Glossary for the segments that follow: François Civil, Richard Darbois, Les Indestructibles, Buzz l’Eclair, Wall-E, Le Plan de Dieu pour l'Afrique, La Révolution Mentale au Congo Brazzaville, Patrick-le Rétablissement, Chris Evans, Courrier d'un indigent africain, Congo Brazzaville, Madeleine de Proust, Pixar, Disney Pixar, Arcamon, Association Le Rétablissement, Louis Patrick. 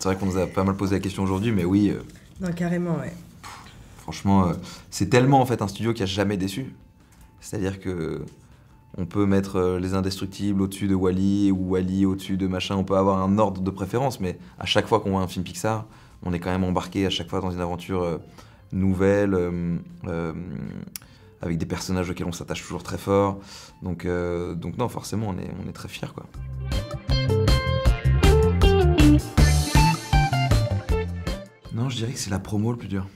C'est vrai qu'on nous a pas mal posé la question aujourd'hui, mais oui. Non, carrément, ouais. Franchement, c'est tellement en fait un studio qui a jamais déçu. C'est-à-dire que on peut mettre Les Indestructibles au-dessus de Wall-E ou Wall-E au-dessus de machin. On peut avoir un ordre de préférence, mais à chaque fois qu'on voit un film Pixar, on est quand même embarqué à chaque fois dans une aventure nouvelle, avec des personnages auxquels on s'attache toujours très fort. Donc non, forcément, on est très fiers, quoi. Non, je dirais que c'est la promo le plus dur.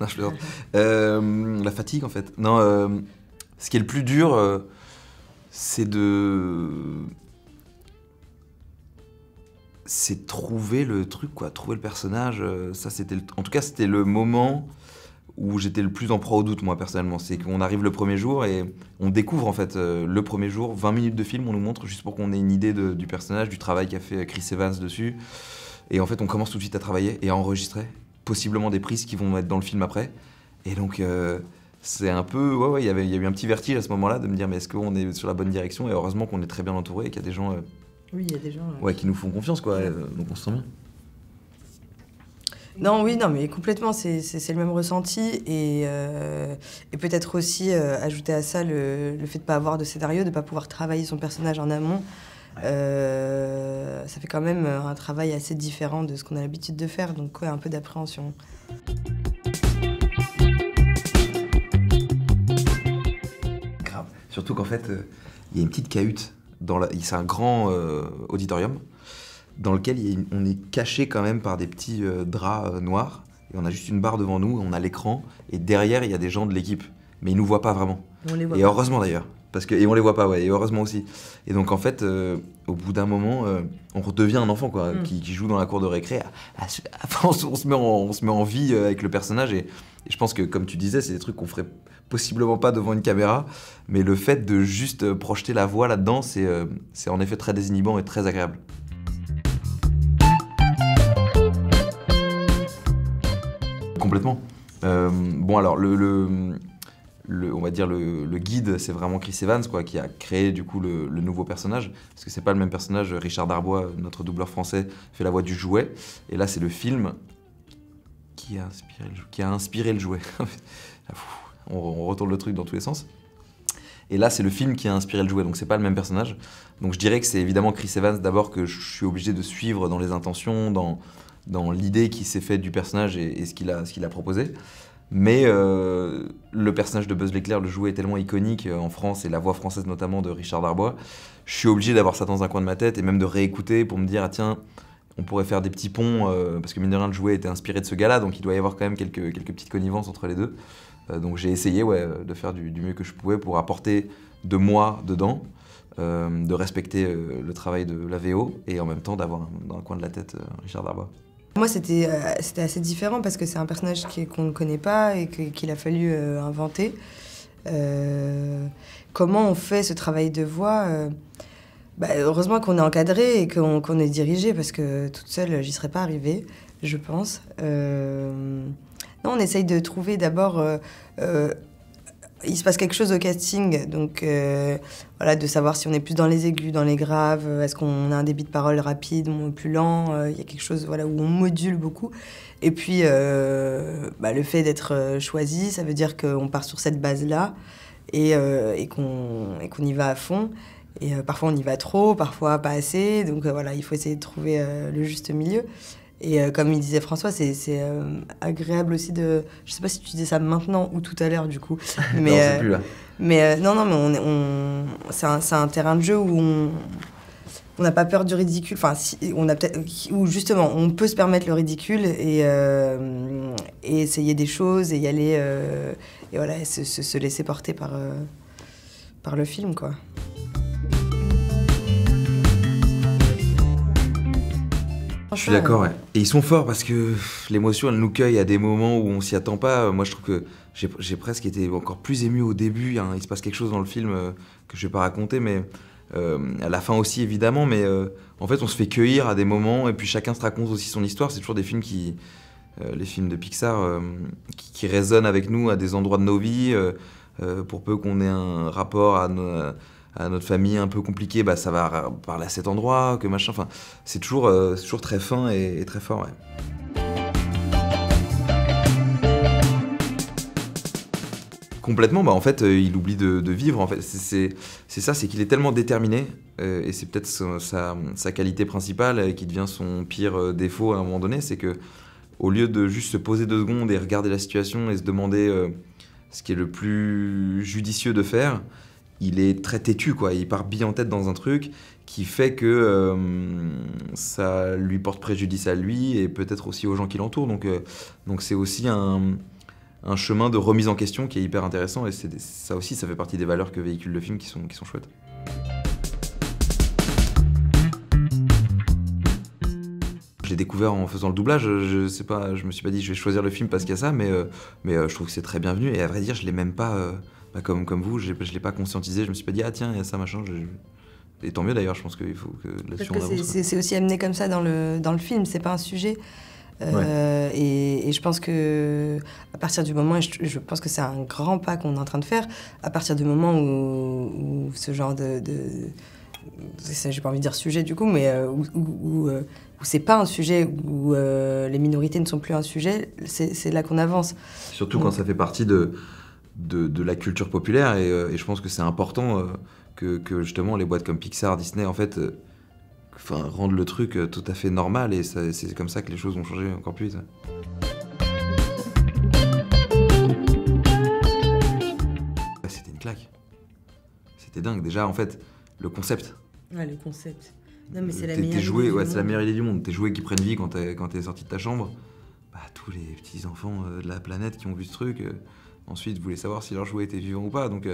Non, je plaisante. La fatigue, en fait. Non, ce qui est le plus dur, c'est trouver le truc, quoi, trouver le personnage. Ça, c'était en tout cas, c'était le moment où j'étais le plus en proie au doute, moi, personnellement. C'est qu'on arrive le premier jour et on découvre, en fait, le premier jour, 20 minutes de film, on nous montre juste pour qu'on ait une idée du personnage, du travail qu'a fait Chris Evans dessus. Et en fait, on commence tout de suite à travailler et à enregistrer, possiblement des prises qui vont être dans le film après. Et donc, c'est un peu... Ouais, ouais, il y a eu un petit vertige à ce moment-là de me dire, mais est-ce qu'on est sur la bonne direction? Et heureusement qu'on est très bien entouré et qu'il y a des gens... Oui, il y a des gens... ouais, qui nous font confiance, quoi. Ouais. Donc on se sent bien. Non, oui, non, mais complètement, c'est le même ressenti. Et peut-être aussi ajouter à ça le fait de ne pas avoir de scénario, de ne pas pouvoir travailler son personnage en amont. Ouais. Ça fait quand même un travail assez différent de ce qu'on a l'habitude de faire, donc ouais, un peu d'appréhension. Grave. Surtout qu'en fait, il y a une petite cahute. C'est un grand auditorium dans lequel on est caché quand même par des petits draps noirs. Et on a juste une barre devant nous, on a l'écran, et derrière, il y a des gens de l'équipe. Mais ils nous voient pas vraiment. On les voit et pas. Heureusement d'ailleurs. Et on les voit pas, ouais, et heureusement aussi. Et donc en fait, au bout d'un moment, on redevient un enfant, quoi, qui joue dans la cour de récré. On se met en vie avec le personnage, et je pense que, comme tu disais, c'est des trucs qu'on ferait possiblement pas devant une caméra, mais le fait de juste projeter la voix là-dedans, c'est en effet très désinhibant et très agréable. Complètement. Bon alors, on va dire le guide, c'est vraiment Chris Evans, quoi, qui a créé du coup le nouveau personnage, parce que c'est pas le même personnage. Richard Darbois, notre doubleur français, fait la voix du jouet, et là c'est le film qui a inspiré le jouet. On retourne le truc dans tous les sens. Et là c'est le film qui a inspiré le jouet, donc c'est pas le même personnage. Donc je dirais que c'est évidemment Chris Evans d'abord que je suis obligé de suivre dans les intentions, dans l'idée qui s'est faite du personnage et ce qu'il a proposé. Mais le personnage de Buzz l'Éclair, le jouet, est tellement iconique en France, et la voix française notamment de Richard Darbois, je suis obligé d'avoir ça dans un coin de ma tête et même de réécouter pour me dire « Ah tiens, on pourrait faire des petits ponts, parce que mine de rien, le jouet était inspiré de ce gars-là, donc il doit y avoir quand même quelques petites connivences entre les deux. » Donc j'ai essayé, ouais, de faire du mieux que je pouvais pour apporter de moi dedans, de respecter le travail de la VO et en même temps d'avoir dans le coin de la tête Richard Darbois. Moi, c'était assez différent parce que c'est un personnage qu'on ne connaît pas et qu'il a fallu inventer. Comment on fait ce travail de voix? Bah, heureusement qu'on est encadré et qu'on est dirigé, parce que toute seule, j'y serais pas arrivée, je pense. Non, on essaye de trouver d'abord... il se passe quelque chose au casting, donc voilà, de savoir si on est plus dans les aigus, dans les graves, est-ce qu'on a un débit de parole rapide ou plus lent, il y a quelque chose, voilà, où on module beaucoup. Et puis bah, le fait d'être choisi, ça veut dire qu'on part sur cette base-là et qu'on y va à fond. Et parfois on y va trop, parfois pas assez, donc voilà, il faut essayer de trouver le juste milieu. Et comme il disait François, c'est agréable aussi de... Je sais pas si tu disais ça maintenant ou tout à l'heure, du coup. Mais, non, c'est plus là. Mais non, non, mais c'est un terrain de jeu où on n'a pas peur du ridicule. Enfin, si, on a peut-être... Où justement, on peut se permettre le ridicule et essayer des choses et y aller... et voilà, se laisser porter par le film, quoi. Je suis d'accord, ouais. Et ils sont forts parce que l'émotion, elle nous cueille à des moments où on s'y attend pas. Moi, je trouve que j'ai presque été encore plus ému au début. Hein. Il se passe quelque chose dans le film que je vais pas raconter, mais à la fin aussi, évidemment. Mais en fait, on se fait cueillir à des moments et puis chacun se raconte aussi son histoire. C'est toujours des films les films de Pixar, qui résonnent avec nous à des endroits de nos vies, pour peu qu'on ait un rapport à à notre famille un peu compliquée, bah ça va parler à cet endroit, que machin, enfin c'est toujours très fin et très fort, ouais. Complètement, bah en fait, il oublie de vivre. En fait, c'est ça, c'est qu'il est tellement déterminé, et c'est peut-être sa qualité principale qui devient son pire défaut à un moment donné, c'est que au lieu de juste se poser 2 secondes et regarder la situation et se demander ce qui est le plus judicieux de faire, il est très têtu, quoi. Il part bille en tête dans un truc qui fait que ça lui porte préjudice à lui et peut-être aussi aux gens qui l'entourent. Donc c'est aussi un chemin de remise en question qui est hyper intéressant, et ça aussi, ça fait partie des valeurs que véhicule le film qui sont chouettes. Je l'ai découvert en faisant le doublage, je sais pas, je me suis pas dit je vais choisir le film parce qu'il y a ça, mais je trouve que c'est très bienvenu, et à vrai dire, je l'ai même pas, comme vous, je l'ai pas conscientisé, je me suis pas dit ah tiens, il y a ça machin, et tant mieux d'ailleurs, je pense qu'il faut que là-dessus on avance. C'est aussi amené comme ça dans le film, c'est pas un sujet. Ouais. Et je pense que à partir du moment, et je pense que c'est un grand pas qu'on est en train de faire, à partir du moment où ce genre de j'ai pas envie de dire sujet du coup, mais où c'est pas un sujet, où les minorités ne sont plus un sujet, c'est là qu'on avance. Surtout quand ça fait partie de la culture populaire, et je pense que c'est important que justement les boîtes comme Pixar, Disney, en fait, enfin, rendre le truc tout à fait normal, et c'est comme ça que les choses ont changé encore plus vite. Bah, c'était une claque. C'était dingue. Déjà, en fait, le concept. Ouais, le concept. Non, mais c'est la meilleure idée du monde. C'est la meilleure idée du monde. Tes jouets qui prennent vie quand t'es sorti de ta chambre, bah, tous les petits enfants de la planète qui ont vu ce truc, ensuite voulaient savoir si leur jouet était vivant ou pas. Donc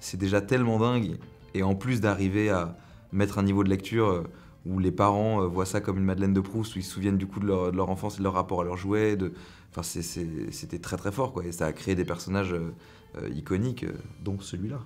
c'est déjà tellement dingue. Et en plus d'arriver à mettre un niveau de lecture où les parents voient ça comme une Madeleine de Proust, où ils se souviennent du coup de leur enfance et de leur rapport à leurs jouets. Enfin, c'était très très fort, quoi. Et ça a créé des personnages iconiques, dont celui-là.